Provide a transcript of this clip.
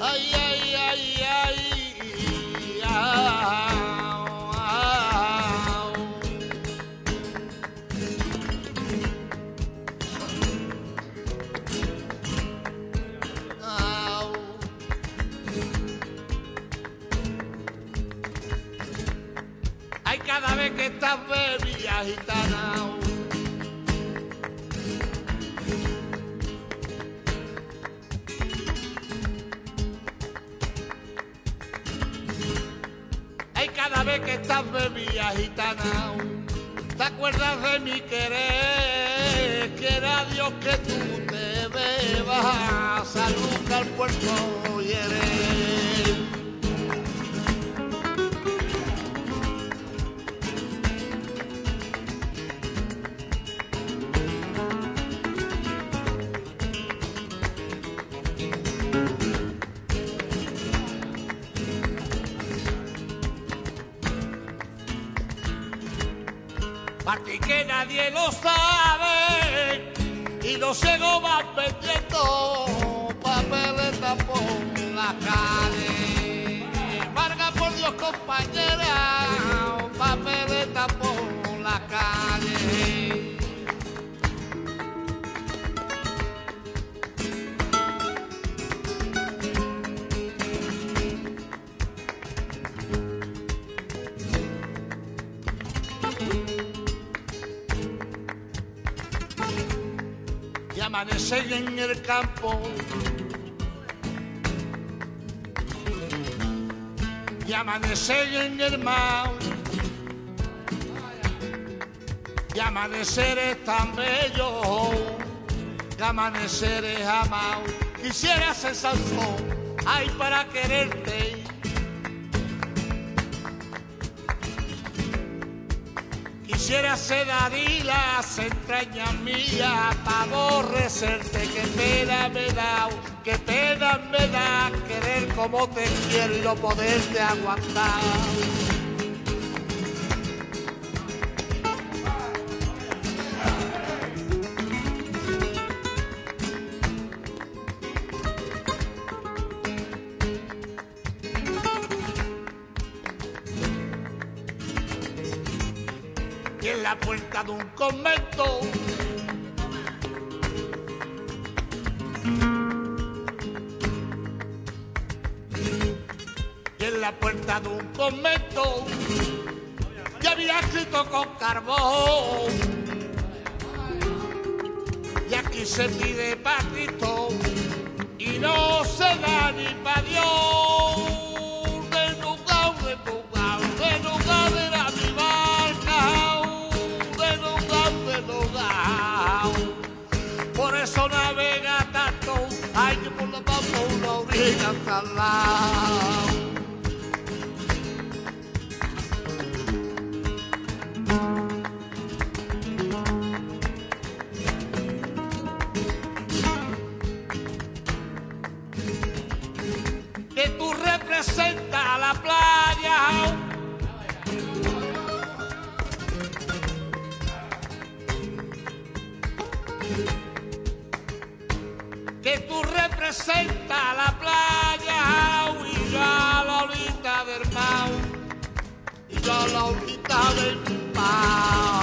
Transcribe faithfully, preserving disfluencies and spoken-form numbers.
ay, ay, ay, ay, ay. Ay, cada vez que estás baby agitana. Cada vez que estás bebida gitana, te acuerdas de mi querer, quiera Dios que tú te bebas, salud al puerto y eres. Así que nadie lo sabe y los ciegos van vendiendo papeletas por la calle. Valga por Dios, compañera, papeletas por la calle. Y amanece en el campo, y amanece en el mar, y amanecer es tan bello, que amanecer es amado. Quisiera ser Sansón, ay, para quererte. Quisiera ser Dalila, entrañas mías, para aborrecerte, que pena me da, que pena me da, querer como te quiero y no poderte aguantar. Y en la puerta de un convento, y en la puerta de un convento, ya había escrito con carbón, y aquí se pide pa' Cristo y no se da ni pa' Dios. De lugar, de lugar, de lugar de la vida. Por eso navega tanto, hay que por la pampa una orilla hasta el lado. Que tú representas a la playa. Que tú representas la playa y yo a la orilla del mar, y yo a la orilla del mar.